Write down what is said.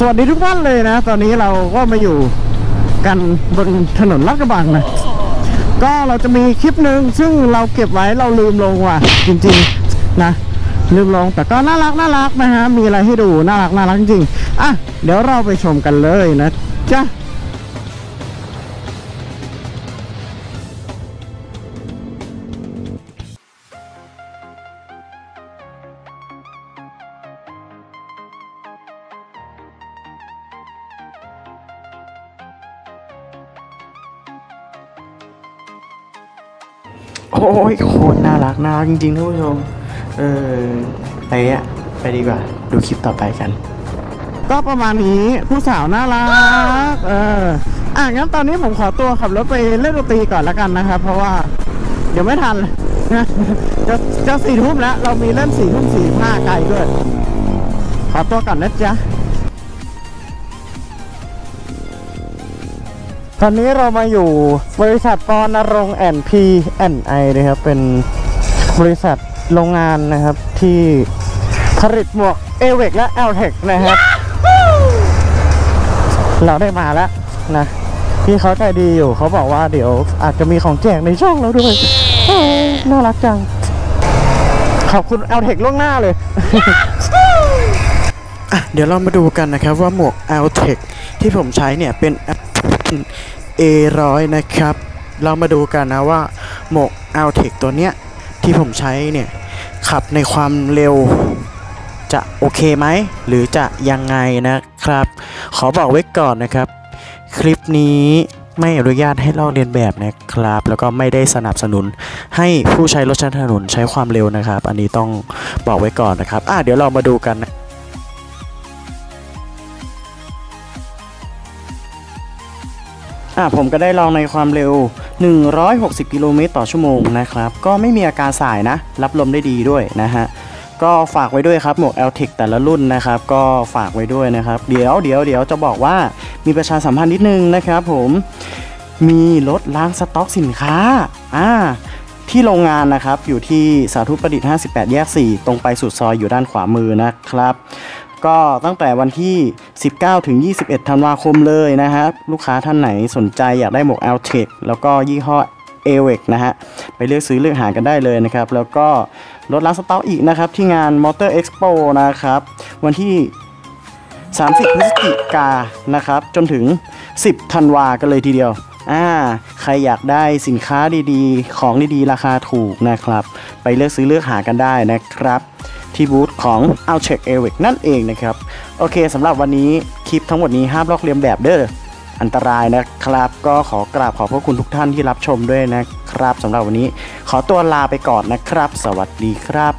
สวัสดีทุกท่านเลยนะตอนนี้เราก็มาอยู่กันบนถนนลาดกระบังนะก็เราจะมีคลิปหนึ่งซึ่งเราเก็บไว้เราลืมลงว่ะจริงๆนะลืมลงแต่ก็น่ารักนะฮะมีอะไรให้ดูน่ารักจริงๆอ่ะเดี๋ยวเราไปชมกันเลยนะจ๊ะโอ้ยโคตรน่ารักจริงๆท่านผู้ชมไปเนี่ยไปดีกว่าดูคลิปต่อไปกันก็ประมาณนี้ผู้สาวน่ารักอ่ะงั้นตอนนี้ผมขอตัวขับรถไปเล่นดนตรีก่อนละกันนะครับเพราะว่าเดี๋ยวไม่ทันนะจะ4 ทุ่มแล้วเรามีเล่น4 ทุ่ม 45ไกลด้วยขอตัวก่อนนะจ๊ะตอนนี้เรามาอยู่บริษัทปอนรงค์P&I นะครับเป็นบริษัทโรงงานนะครับที่ผลิตหมวก Aved และ Altec นะครับเราได้มาแล้วนะพี่เขาใจดีอยู่เขาบอกว่าเดี๋ยวอาจจะมีของแจกในช่องเราด้วยน่ารักจังขอบคุณ Altec ล่วงหน้าเลย เดี๋ยวเรามาดูกันนะครับว่าหมวก Altec ที่ผมใช้เนี่ยเป็นA100 นะครับเรามาดูกันนะว่าหมวก Altec ตัวเนี้ยที่ผมใช้เนี่ยขับในความเร็วจะโอเคไหมหรือจะยังไงนะครับขอบอกไว้ก่อนนะครับคลิปนี้ไม่อนุญาตให้ลอกเลียนแบบนะครับแล้วก็ไม่ได้สนับสนุนให้ผู้ใช้รถใช้ถนนใช้ความเร็วนะครับอันนี้ต้องบอกไว้ก่อนนะครับเดี๋ยวเรามาดูกันนะผมก็ได้ลองในความเร็ว160กิโลเมตรต่อชั่วโมงนะครับก็ไม่มีอาการสายนะรับลมได้ดีด้วยนะฮะก็ฝากไว้ด้วยครับหมวก Altec แต่ละรุ่นนะครับก็ฝากไว้ด้วยนะครับเดี๋ยวจะบอกว่ามีประชาสัมพันธ์นิดนึงนะครับผมมีรถล้างสต็อกสินค้าที่โรงงานนะครับอยู่ที่สาธุประดิษฐ์58แยก4ตรงไปสุดซอยอยู่ด้านขวามือนะครับก็ตั้งแต่วันที่19 ถึง 21 ธันวาคมเลยนะครับลูกค้าท่านไหนสนใจอยากได้หมวก Altec แล้วก็ยี่ห้อ Aved นะฮะไปเลือกซื้อเลือกหากันได้เลยนะครับแล้วก็ลดล้างสต็อกอีกนะครับที่งาน Motor Expo นะครับวันที่30 พฤศจิกายนนะครับจนถึง10 ธันวากันเลยทีเดียวใครอยากได้สินค้าดีๆของดีๆราคาถูกนะครับไปเลือกซื้อเลือกหากันได้นะครับที่บูธของ Altec Aved นั่นเองนะครับโอเคสำหรับวันนี้คลิปทั้งหมดนี้ห้ามลอกเลียนแบบเด้ออันตรายนะครับก็ขอกราบขอบพระคุณทุกท่านที่รับชมด้วยนะครับสำหรับวันนี้ขอตัวลาไปก่อนนะครับสวัสดีครับ